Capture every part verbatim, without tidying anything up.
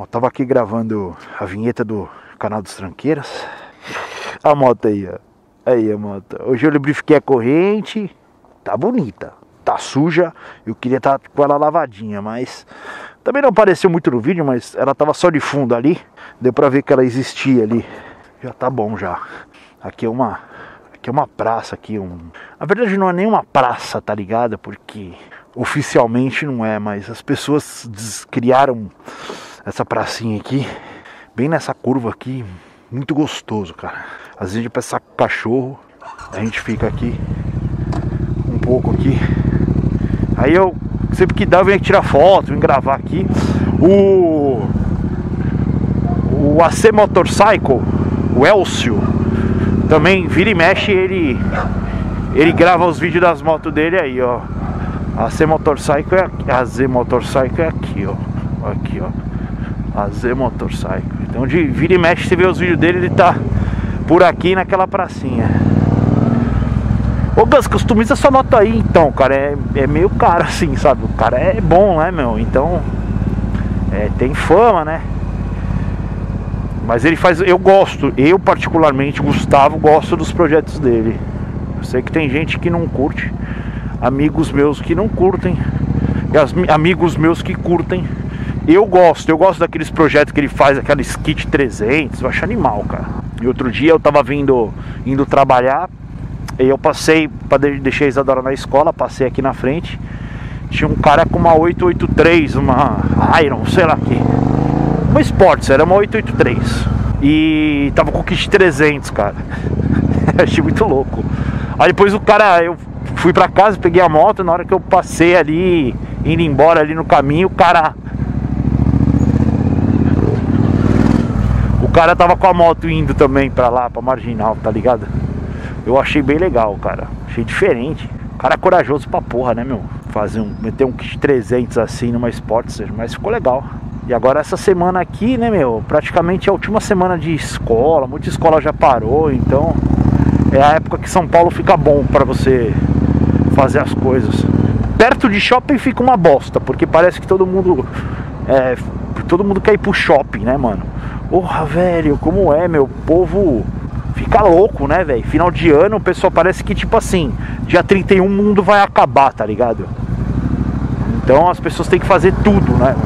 Ó, tava aqui gravando a vinheta do canal dos Tranqueiras. A moto aí, ó. Aí a moto. Hoje eu lubrifiquei a corrente. Tá bonita. Tá suja. Eu queria estar com ela lavadinha, mas... também não apareceu muito no vídeo, mas ela tava só de fundo ali. Deu pra ver que ela existia ali. Já tá bom já. Aqui é uma... aqui é uma praça aqui. Um... na verdade não é nenhuma praça, tá ligado? Porque... oficialmente não é, mas as pessoas criaram essa pracinha aqui, bem nessa curva aqui, muito gostoso, cara. Às vezes a gente passa cachorro, a gente fica aqui, um pouco aqui. Aí eu, sempre que dá, eu venho tirar foto, venho gravar aqui. O, o A C Motorcycle, o Elcio, também vira e mexe, ele, ele grava os vídeos das motos dele aí, ó. A C Motorcycle é aqui, A Z Motorcycle é aqui, ó. Aqui, ó. A Z Motorcycle. Então de vira e mexe, você vê os vídeos dele, ele tá por aqui naquela pracinha. Ô Gus, customiza sua moto aí então, cara. É, é meio caro assim, sabe? O cara é bom, né, meu? Então. É, tem fama, né? Mas ele faz. Eu gosto, eu particularmente, Gustavo, gosto dos projetos dele. Eu sei que tem gente que não curte. Amigos meus que não curtem, e amigos meus que curtem. Eu gosto, eu gosto daqueles projetos que ele faz, aquela skit trezentos, eu acho animal, cara. E outro dia eu tava vindo, indo trabalhar, e eu passei, pra de, deixei a Isadora na escola, passei aqui na frente. Tinha um cara com uma oito oito três, uma Iron, sei lá o que. Uma Sports, era uma oito oito três. E tava com o kit trezentos, cara. Achei muito louco. Aí depois o cara, eu fui pra casa, peguei a moto, na hora que eu passei ali, indo embora ali no caminho, o cara... o cara tava com a moto indo também pra lá, pra Marginal, tá ligado? Eu achei bem legal, cara. Achei diferente. O cara é corajoso pra porra, né, meu? Fazer um... meter um kit trezentos assim numa Sportster, mas ficou legal. E agora essa semana aqui, né, meu? Praticamente é a última semana de escola, muita escola já parou, então... é a época que São Paulo fica bom pra você fazer as coisas. Perto de shopping fica uma bosta, porque parece que todo mundo é, todo mundo quer ir pro shopping, né, mano? Porra, velho, como é, meu? O povo fica louco, né, velho? Final de ano, o pessoal parece que, tipo assim, dia trinta e um o mundo vai acabar, tá ligado? Então as pessoas têm que fazer tudo, né?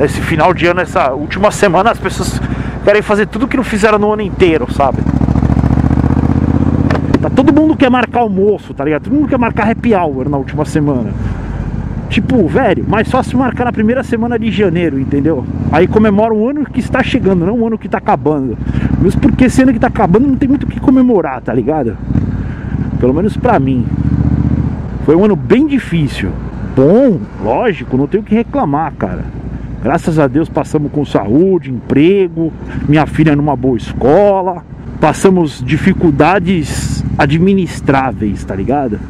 Esse final de ano, essa última semana, as pessoas querem fazer tudo que não fizeram no ano inteiro, sabe? Todo mundo quer marcar almoço, tá ligado? Todo mundo quer marcar happy hour na última semana. Tipo, velho, mais fácil marcar na primeira semana de janeiro, entendeu? Aí comemora um ano que está chegando, não um ano que está acabando. Mesmo porque esse ano que está acabando não tem muito o que comemorar, tá ligado? Pelo menos pra mim. Foi um ano bem difícil. Bom, lógico, não tenho o que reclamar, cara. Graças a Deus passamos com saúde, emprego, minha filha numa boa escola. Passamos dificuldades administráveis, tá ligado?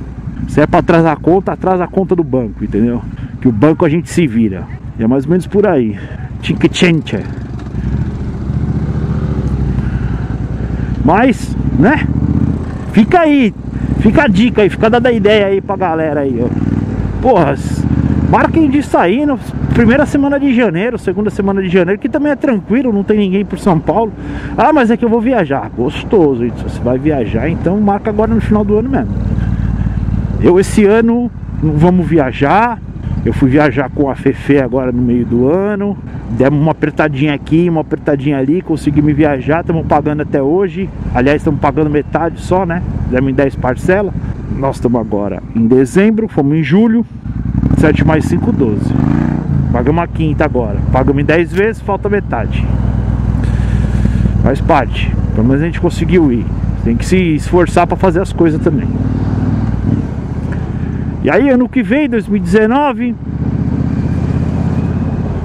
Se é pra atrasar a conta, atrasa a conta do banco, entendeu? Que o banco a gente se vira. E é mais ou menos por aí. Tchinketchenche. Mas, né? Fica aí. Fica a dica aí. Fica dando a ideia aí pra galera aí, ó. Porra, marquem de sair na primeira semana de janeiro, segunda semana de janeiro, que também é tranquilo, não tem ninguém por São Paulo. Ah, mas é que eu vou viajar. Gostoso, gente. Se você vai viajar, então marca agora no final do ano mesmo. Eu esse ano não vamos viajar. Eu fui viajar com a Fefe agora no meio do ano. Demos uma apertadinha aqui, uma apertadinha ali, conseguimos viajar, estamos pagando até hoje. Aliás, estamos pagando metade só, né? Demos em dez parcelas. Nós estamos agora em dezembro, fomos em julho. sete mais cinco, doze. Pagamos a quinta agora. Pagamos em dez vezes, falta metade. Faz parte. Pelo menos a gente conseguiu ir. Tem que se esforçar pra fazer as coisas também. E aí, ano que vem, dois mil e dezenove,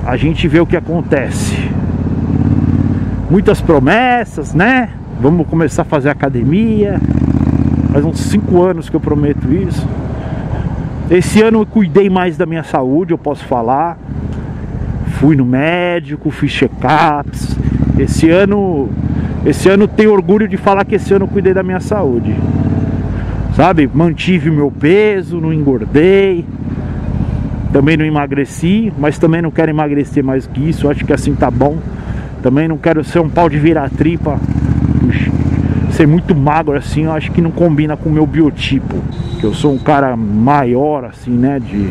a gente vê o que acontece. Muitas promessas, né? Vamos começar a fazer academia. Faz uns cinco anos que eu prometo isso. Esse ano eu cuidei mais da minha saúde, eu posso falar. Fui no médico, fiz check-ups. Esse ano, esse ano tenho orgulho de falar que esse ano eu cuidei da minha saúde. Sabe? Mantive o meu peso, não engordei. Também não emagreci, mas também não quero emagrecer mais que isso. Acho que assim tá bom. Também não quero ser um pau de vira-tripa, ser muito magro assim. Eu acho que não combina com o meu biotipo, que eu sou um cara maior assim, né? De...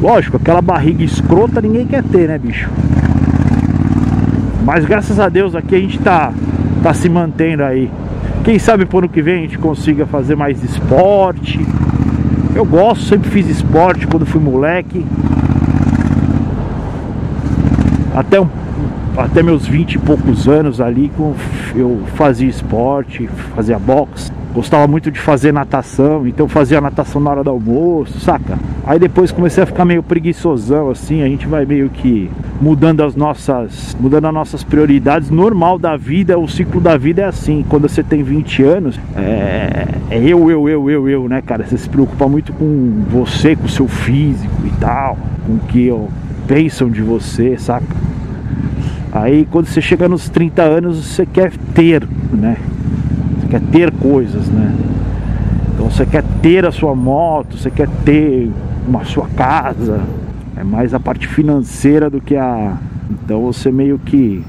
Lógico, aquela barriga escrota ninguém quer ter, né, bicho? Mas graças a Deus aqui a gente tá, tá se mantendo aí. Quem sabe por ano que vem a gente consiga fazer mais esporte. Eu gosto, sempre fiz esporte quando fui moleque. Até, até meus vinte e poucos anos ali eu fazia esporte, fazia boxe. Gostava muito de fazer natação, então fazia natação na hora do almoço, saca? Aí depois comecei a ficar meio preguiçosão assim, a gente vai meio que mudando as nossas, mudando as nossas prioridades. Normal da vida, o ciclo da vida é assim, quando você tem vinte anos, é, é eu, eu, eu, eu, eu, né, cara? Você se preocupa muito com você, com o seu físico e tal, com o que pensam de você, saca? Aí quando você chega nos trinta anos, você quer ter, né? Quer ter coisas, né? Então você quer ter a sua moto, você quer ter uma sua casa. É mais a parte financeira do que a... Então você meio que...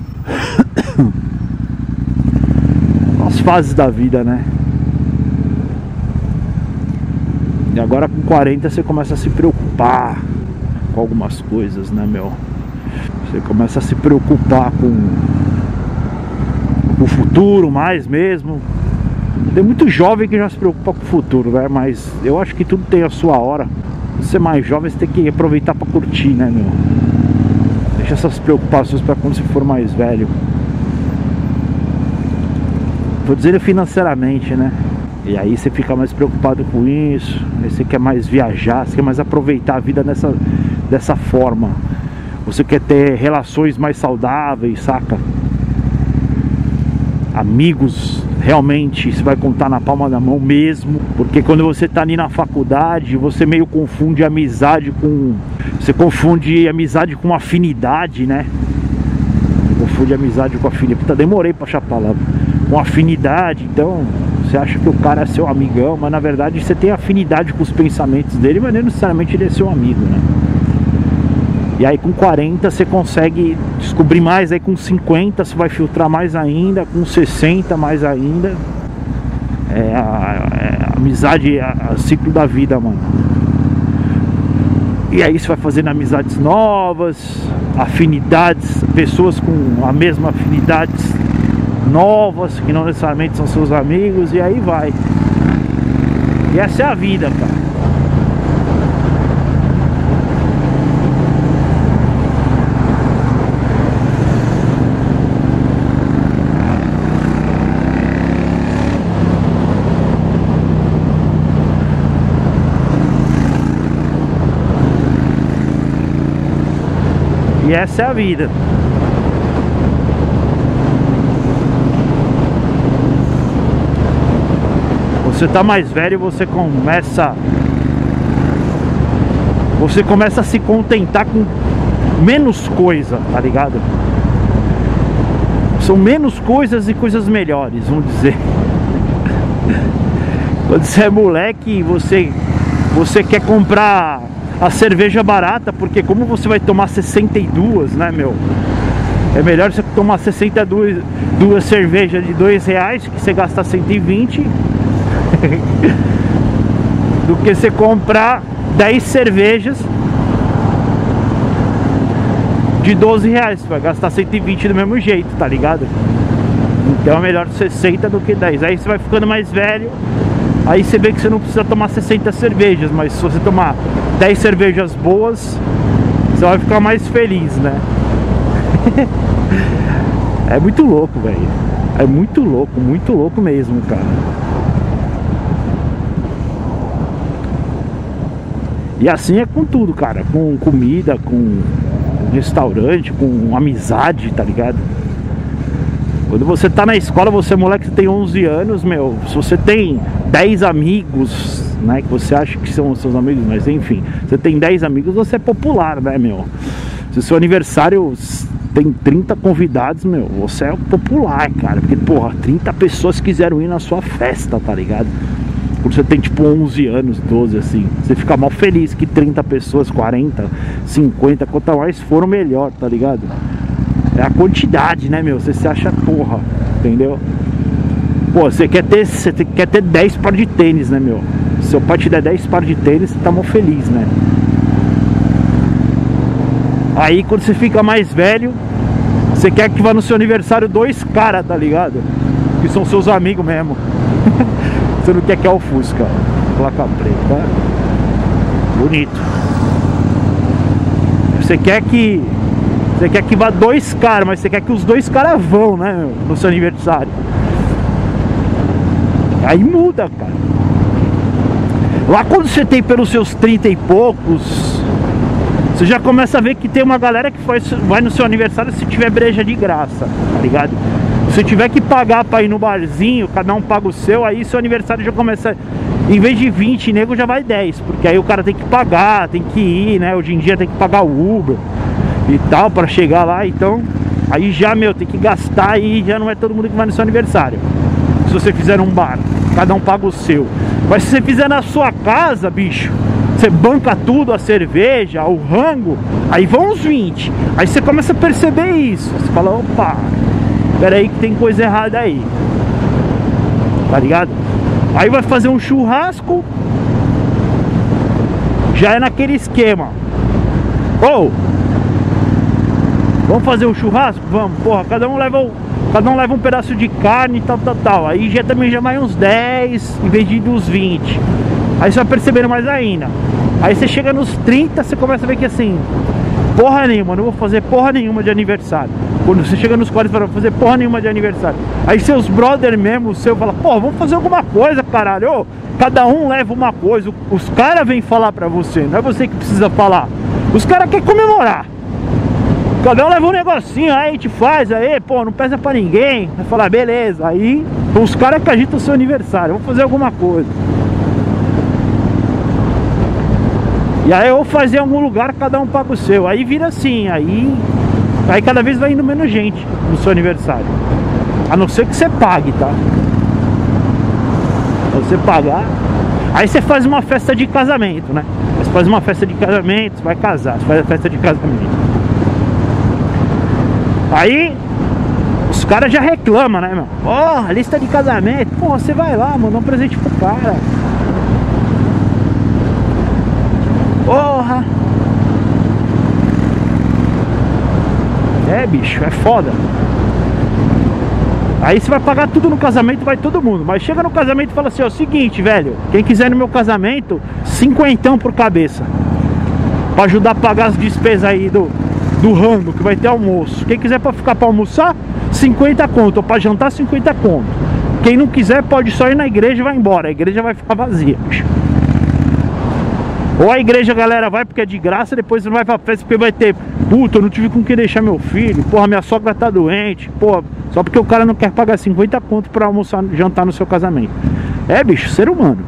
As fases da vida, né? E agora com quarenta você começa a se preocupar com algumas coisas, né, meu? Você começa a se preocupar com, com o futuro mais mesmo. Tem muito jovem que já se preocupa com o futuro, né? Mas eu acho que tudo tem a sua hora. Você é mais jovem, você tem que aproveitar pra curtir, né, meu? Deixa essas preocupações pra quando você for mais velho. Tô dizendo financeiramente, né? E aí você fica mais preocupado com isso. Aí você quer mais viajar, você quer mais aproveitar a vida nessa, dessa forma. Você quer ter relações mais saudáveis, saca? Amigos, realmente, você vai contar na palma da mão mesmo. Porque quando você tá ali na faculdade, você meio confunde amizade com... Você confunde amizade com afinidade, né? Confunde amizade com afinidade. Puta, demorei pra achar a palavra. Com afinidade, então... Você acha que o cara é seu amigão, mas na verdade você tem afinidade com os pensamentos dele, mas não necessariamente ele é seu amigo, né? E aí com quarenta você consegue descobrir mais, aí com cinquenta você vai filtrar mais ainda, com sessenta mais ainda. É a, é a amizade, é o ciclo da vida, mano. E aí você vai fazendo amizades novas, afinidades, pessoas com a mesma afinidade novas, que não necessariamente são seus amigos, e aí vai. E essa é a vida, cara. E essa é a vida. Você tá mais velho e você começa... Você começa a se contentar com menos coisa, tá ligado? São menos coisas e coisas melhores, vamos dizer. Quando você é moleque, você, você quer comprar... A cerveja barata, porque como você vai tomar sessenta e duas, né, meu? É melhor você tomar sessenta e duas duas cervejas de dois reais, que você gasta cento e vinte, do que você comprar dez cervejas de doze reais. Você vai gastar cento e vinte do mesmo jeito, tá ligado? Então é melhor sessenta do que dez. Aí você vai ficando mais velho, aí você vê que você não precisa tomar sessenta cervejas, mas se você tomar dez cervejas boas, você vai ficar mais feliz, né? É muito louco, velho. É muito louco, muito louco mesmo, cara. E assim é com tudo, cara. Com comida, com restaurante, com amizade, tá ligado? Quando você tá na escola, você moleque, você tem onze anos, meu. Se você tem dez amigos, né, que você acha que são seus amigos, mas enfim, você tem dez amigos, você é popular, né, meu? Se o seu aniversário tem trinta convidados, meu, você é popular, cara. Porque, porra, trinta pessoas quiseram ir na sua festa, tá ligado? Quando você tem tipo onze anos, doze, assim, você fica mal feliz que trinta pessoas, quarenta, cinquenta, quanto mais for, melhor, tá ligado? É a quantidade, né, meu? Você se acha porra, entendeu? Pô, você quer ter, você quer ter dez pares de tênis, né, meu? Se seu pai te der dez pares de tênis, você tá mal feliz, né? Aí quando você fica mais velho, você quer que vá no seu aniversário dois caras, tá ligado? Que são seus amigos mesmo. Você não quer que é o Fusca. Placa preta. Bonito. Você quer que... Você quer que vá dois caras, mas você quer que os dois caras vão, né, no seu aniversário. Aí muda, cara. Lá quando você tem pelos seus trinta e poucos, você já começa a ver que tem uma galera que faz, vai no seu aniversário se tiver breja de graça, tá ligado? Se tiver que pagar pra ir no barzinho, cada um paga o seu, aí seu aniversário já começa... Em vez de vinte, nego, já vai dez, porque aí o cara tem que pagar, tem que ir, né? Hoje em dia tem que pagar o Uber e tal, pra chegar lá, então... Aí já, meu, tem que gastar e já não é todo mundo que vai no seu aniversário. Se você fizer num bar, cada um paga o seu. Mas se você fizer na sua casa, bicho, você banca tudo, a cerveja, o rango, aí vão uns vinte. Aí você começa a perceber isso. Você fala, opa, peraí que tem coisa errada aí. Tá ligado? Aí vai fazer um churrasco, já é naquele esquema. Ou... Oh, vamos fazer um churrasco? Vamos, porra, cada um leva um, cada um leva um pedaço de carne e tal, tal, tal. Aí já também já vai uns dez, em vez de uns vinte. Aí você vai percebendo mais ainda. Aí você chega nos trinta, você começa a ver que assim, porra nenhuma, não vou fazer porra nenhuma de aniversário. Quando você chega nos quarenta, você vai fazer porra nenhuma de aniversário. Aí seus brother mesmo, o seu, fala, porra, vamos fazer alguma coisa, caralho. Ô, cada um leva uma coisa, os caras vêm falar pra você, não é você que precisa falar. Os caras querem comemorar. Cada um leva um negocinho, aí a gente faz, aí, pô, não pesa pra ninguém. Vai falar, beleza, aí os caras que agitam o seu aniversário, vamos fazer alguma coisa. E aí eu vou fazer em algum lugar, cada um paga o seu. Aí vira assim, aí aí cada vez vai indo menos gente no seu aniversário. A não ser que você pague, tá? Pra você pagar. Aí você faz uma festa de casamento, né? Você faz uma festa de casamento, você vai casar, você faz a festa de casamento. Aí os caras já reclamam, né, meu? Ó, oh, lista de casamento. Pô, você vai lá, mano, dá um presente pro cara. Porra! É, bicho, é foda. Aí você vai pagar tudo no casamento, vai todo mundo. Mas chega no casamento e fala assim, ó, seguinte, velho, quem quiser ir no meu casamento, cinquentão por cabeça, pra ajudar a pagar as despesas aí do... do rango, que vai ter almoço. Quem quiser pra ficar pra almoçar, cinquenta conto. Ou pra jantar, cinquenta conto. Quem não quiser pode só ir na igreja e vai embora. A igreja vai ficar vazia, bicho. Ou a igreja, galera, vai porque é de graça, depois não vai pra festa porque vai ter... Puta, eu não tive com quem deixar meu filho. Porra, minha sogra tá doente. Porra, só porque o cara não quer pagar cinquenta conto pra almoçar, jantar no seu casamento. É, bicho, ser humano.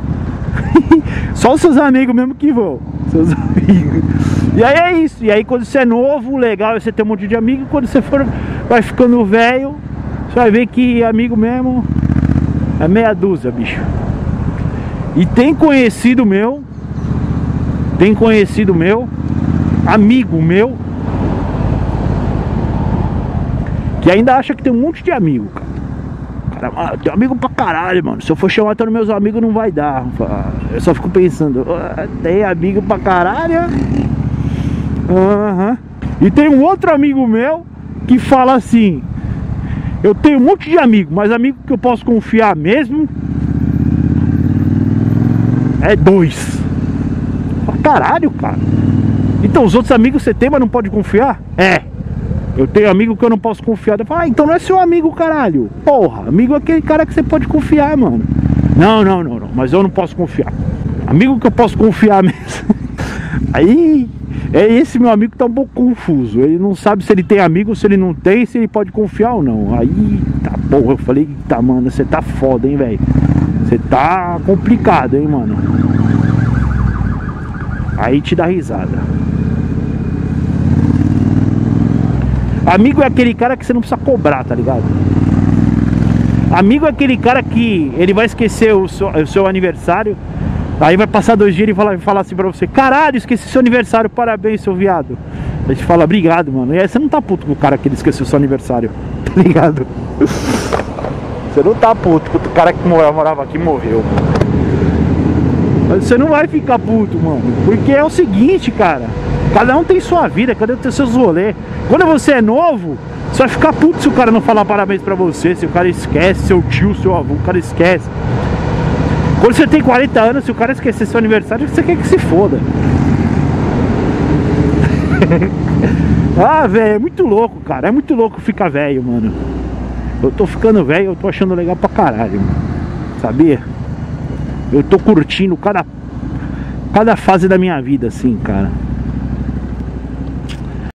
Só os seus amigos mesmo que vão. Seus amigos. E aí é isso. E aí quando você é novo, legal, você tem um monte de amigo. E quando você for, vai ficando velho, você vai ver que amigo mesmo é meia dúzia, bicho. E tem conhecido meu, tem conhecido meu, amigo meu, que ainda acha que tem um monte de amigo, cara. Ah, tem amigo pra caralho, mano. Se eu for chamar todos meus amigos, não vai dar. Eu só fico pensando, ah, tem amigo pra caralho. Uhum. E tem um outro amigo meu que fala assim, eu tenho um monte de amigo, mas amigo que eu posso confiar mesmo é dois. Pra caralho, cara. Então os outros amigos você tem, mas não pode confiar? É. Eu tenho amigo que eu não posso confiar. Eu falo, ah, então não é seu amigo, caralho. Porra, amigo é aquele cara que você pode confiar, mano. Não, não, não, não, mas eu não posso confiar. Amigo que eu posso confiar mesmo. Aí, é esse meu amigo que tá um pouco confuso. Ele não sabe se ele tem amigo, se ele não tem, se ele pode confiar ou não. Aí, tá, porra, eu falei, tá, mano, você tá foda, hein, velho. Você tá complicado, hein, mano. Aí te dá risada. Amigo é aquele cara que você não precisa cobrar, tá ligado? Amigo é aquele cara que ele vai esquecer o seu, o seu aniversário, aí vai passar dois dias e vai fala, falar assim pra você: caralho, esqueci seu aniversário, parabéns, seu viado. A gente fala: obrigado, mano. E aí você não tá puto com o cara que ele esqueceu seu aniversário, tá ligado? Você não tá puto, o cara que morava aqui morreu. Você não vai ficar puto, mano, porque é o seguinte, cara, cada um tem sua vida, cada um tem seus rolês. Quando você é novo, você vai ficar puto se o cara não falar parabéns pra você, se o cara esquece, seu tio, seu avô, o cara esquece. Quando você tem quarenta anos, se o cara esquecer seu aniversário, você quer que se foda. Ah, velho, é muito louco, cara, é muito louco ficar velho, mano. Eu tô ficando velho, eu tô achando legal pra caralho, mano. Sabia? Eu tô curtindo cada, cada fase da minha vida, assim, cara.